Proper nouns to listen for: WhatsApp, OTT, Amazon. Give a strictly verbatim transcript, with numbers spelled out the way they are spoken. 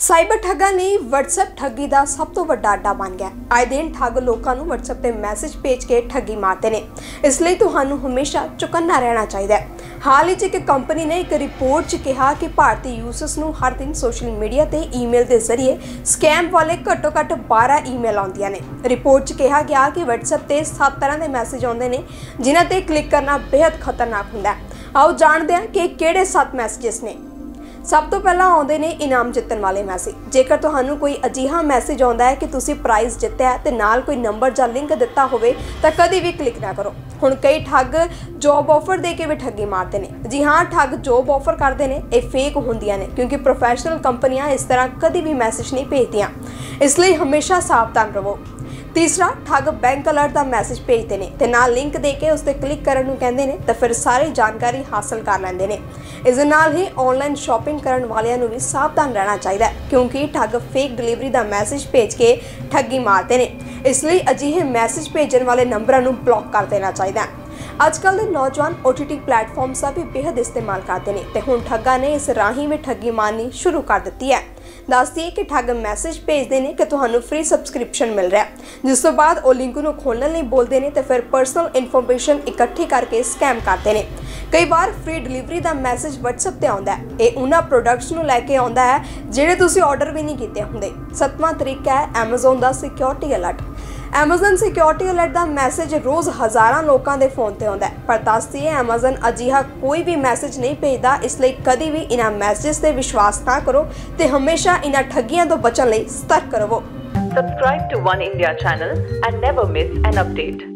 Cyber ਠੱਗਾਂ ਨੇ WhatsApp ਠੱਗੀ ਦਾ ਸਭ ਤੋਂ ਵੱਡਾ ਅੱਡਾ ਬਣ ਗਿਆ। ਆਏ ਦਿਨ ਠੱਗ ਲੋਕਾਂ ਨੂੰ WhatsApp ਤੇ ਮੈਸੇਜ ਭੇਜ ਕੇ ਠੱਗੀ ਮਾਰਦੇ ਨੇ, ਇਸ ਲਈ ਤੁਹਾਨੂੰ ਹਮੇਸ਼ਾ ਚੁਕੰਨਾ ਰਹਿਣਾ ਚਾਹੀਦਾ ਹੈ। ਹਾਲ ਹੀ 'ਚ ਇੱਕ ਕੰਪਨੀ ਨੇ ਇੱਕ ਰਿਪੋਰਟ 'ਚ ਕਿਹਾ ਕਿ ਭਾਰਤੀ ਯੂਜ਼ਰਸ ਨੂੰ ਹਰ ਦਿਨ ਸੋਸ਼ਲ ਮੀਡੀਆ ਤੇ ਈਮੇਲ ਦੇ ਜ਼ਰੀਏ ਸਕੈਮ ਵਾਲੇ ਘੱਟੋ ਘੱਟ ਬਾਰਾਂ ਈਮੇਲ ਆਉਂਦੀਆਂ ਨੇ। ਰਿਪੋਰਟ 'ਚ ਕਿਹਾ ਗਿਆ ਕਿ WhatsApp ਤੇ ਸੱਤ ਤਰ੍ਹਾਂ ਦੇ ਮੈਸੇਜ ਆਉਂਦੇ ਨੇ ਜਿਨ੍ਹਾਂ ਤੇ ਕਲਿੱਕ ਕਰਨਾ ਬੇहद ਖਤਰਨਾਕ ਹੁੰਦਾ ਹੈ। ਆਓ ਜਾਣਦੇ ਹਾਂ ਕਿ ਕਿਹੜੇ ਸੱਤ ਮੈਸੇਜਸ ਨੇ। सब तो पहला आते हैं इनाम जितने वाले मैसेज। जेकर तू कोई अजिहा मैसेज आता है कि तुसी प्राइज़ जितया तो नाल कोई नंबर या लिंक दिता हो तो कभी भी क्लिक ना करो। हुण कई ठग जॉब ऑफर दे के भी ठगी मारते हैं। जी हाँ, ठग जॉब ऑफर करते हैं, ये फेक होंदियां ने क्योंकि प्रोफेशनल कंपनियां इस तरह कभी भी मैसेज नहीं भेजदियां, इसलिए हमेशा सावधान रहो। तीसरा, ठग बैंक अलर्ट का मैसेज भेजते हैं तो ना लिंक दे के उस पर क्लिक करने कहते हैं तो फिर सारी जानकारी हासिल कर लेंगे ने। इस नाल ही ऑनलाइन शॉपिंग करने वालों को भी सावधान रहना चाहिए क्योंकि ठग फेक डिलीवरी का मैसेज भेज के ठगी मारते हैं, इसलिए अजिहे मैसेज भेजने वाले नंबरों को ब्लॉक कर देना चाहिए। आजकल के नौजवान ओ टी टी प्लेटफॉर्म्स का भी बेहद इस्तेमाल करते हैं तो हुण ठगा ने इस राही भी ठगी मारनी शुरू कर दी है। दस दिए कि ठग मैसेज भेजते हैं कि तुहानू फ्री सबसक्रिप्शन मिल रहा है, जिस तो बाद वो लिंक नूं खोलण लई बोलते हैं तो फिर परसनल इनफॉर्मेशन इकट्ठी करके स्कैम करते हैं। कई बार फ्री डिलीवरी का मैसेज WhatsApp ते आउंदा है, ये उन्हां प्रोडक्ट्स नूं लैके आउंदा है जिहड़े तुसीं ऑर्डर भी नहीं कीते हुंदे। सत्तवां तरीका है Amazon का security alert. Amazon security alert का मैसेज रोज़ हज़ारों लोगों के फोन पर आता है, पर दसदी है Amazon अजिहा कोई भी मैसेज नहीं भेजता, इसलिए कभी भी इन्ह मैसेजेस से विश्वास ना करो तो हमेशा इन्ह ठगियां तो बचने सतर्क रहो। Subscribe to one India channel and never miss an update.